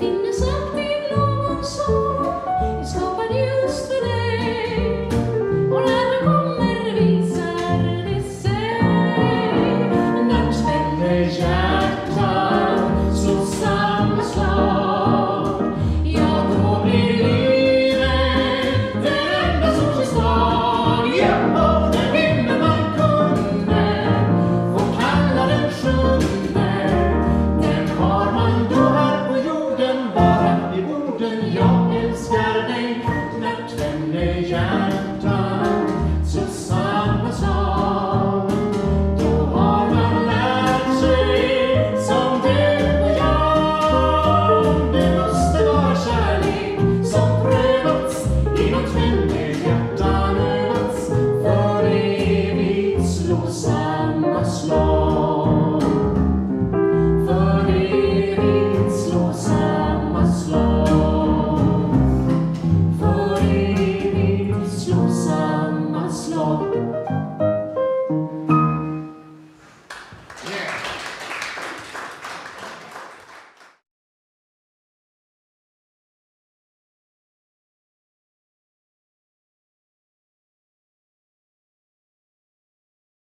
fin de semana.